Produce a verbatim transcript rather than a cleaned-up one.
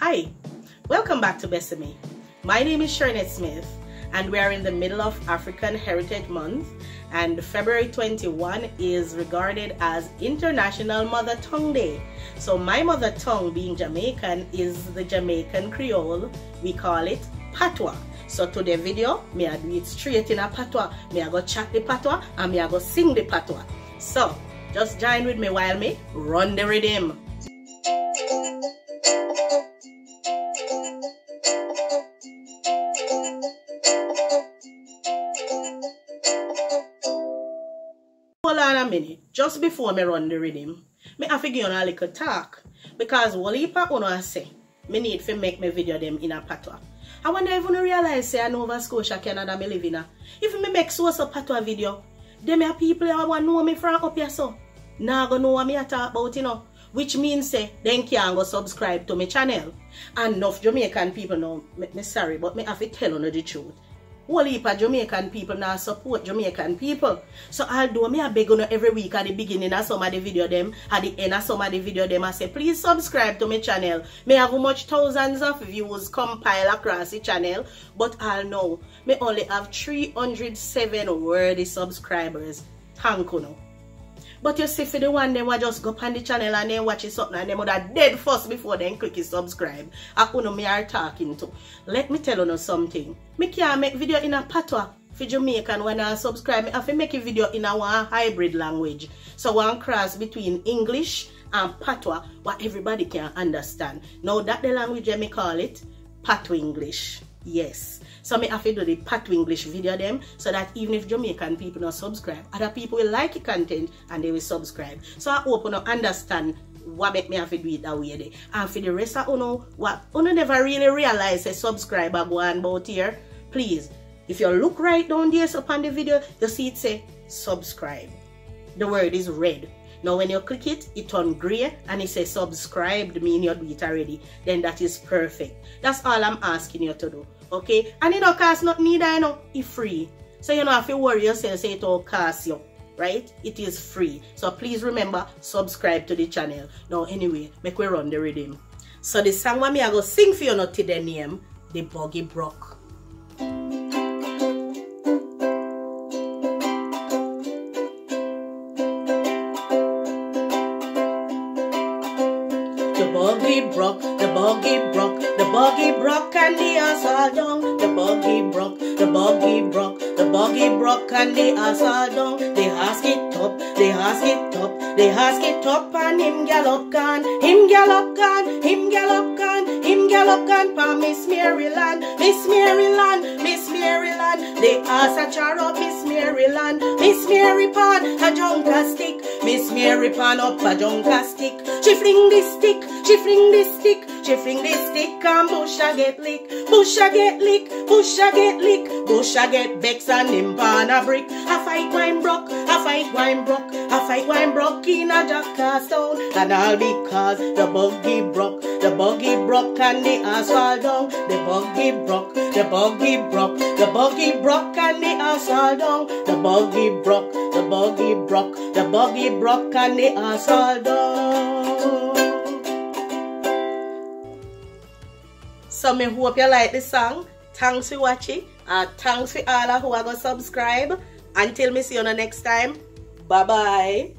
Hi, welcome back to Besame. My name is Shernette Smith and we are in the middle of African Heritage Month, and February twenty-first is regarded as International Mother Tongue Day. So my mother tongue, being Jamaican, is the Jamaican Creole. We call it Patwa. So today video, me I do it straight in a Patwa. Me I go chat the Patwa and me I go sing the Patwa. So just join with me while me run the rhythm. Minute, just before me run the rhythm, me have to give you a little talk, because what heap of you say, me need to make my video them in a Patwa. I wonder if you realize say I Nova Scotia, Canada me live in a. If me make so a Patwa video, them are people who want know me from up here so. Now go know what me talk about, you know, which means say then can go subscribe to my channel. And enough Jamaican people know me, me sorry, but me have to tell you the truth. Whole heap of Jamaican people now support Jamaican people. So although me I beg on every week at the beginning of some of the video them, at the end of some of the video them, I say please subscribe to my channel. Me have much thousands of views compiled across the channel, but I'll know me only have three hundred seven worthy subscribers. Thank you. But you see, for the one they will just go on the channel and then watch it something and they would have dead first before then click subscribe. I don't know me are talking to. Let me tell you something. I can't make video in a Patwa for Jamaican when I subscribe. I have to make a video in a one hybrid language. So one cross between English and Patwa, what everybody can understand. Now that the language I call it Patwa English. Yes. So I have to do the Patwa English video them, so that even if Jamaican people don't subscribe, other people will like the content and they will subscribe. So I hope you understand what make me have to do it that way there. And for the rest of you know, what you never really realize a subscriber go on about here, please, if you look right down there upon the video, you see it say subscribe. The word is red. Now when you click it, it turns grey and it says subscribed, meaning you do it already. Then that is perfect. That's all I'm asking you to do. Okay? And it don't cost nothing either, you know. It's free. So you don't have to worry yourself, say it all cost you. Right? It is free. So please remember, subscribe to the channel. Now anyway, make we run the rhythm. So the song what me I go sing for you now to the name, Di Buggy Bruk. The Buggy Bruk, the Buggy Bruk and the ass all down. The Buggy Bruk, the Buggy Bruk, the Buggy Bruk and the ass all down. They ask it up, they ask it up, they ask it up and him gallop gone, him gallop gone, him gallop gone, him gallop gone pa Miss Maryland, Miss Maryland, Miss Maryland. They ask a char up Miss Maryland, Miss Mary pan a junker stick, Miss Mary pan up a junker stick. She fling this stick, she fling this stick, she fling this stick and Busha get lick, Busha get lick, Busha get lick, Busha get vex and him pan a brick. I fight wine brock, I fight wine brock, I fight wine brock in a Jackass Town, and all because the Buggy Bruk, the Buggy Bruk and the ass all down. The Buggy Bruk, the Buggy Bruk, the Buggy Bruk and the ass all down. The Buggy Bruk, the Buggy Bruk, the Buggy Bruk and the ass all down. So I hope you like this song. Thanks for watching. And thanks for all who are going to subscribe. Until me see you next time. Bye bye.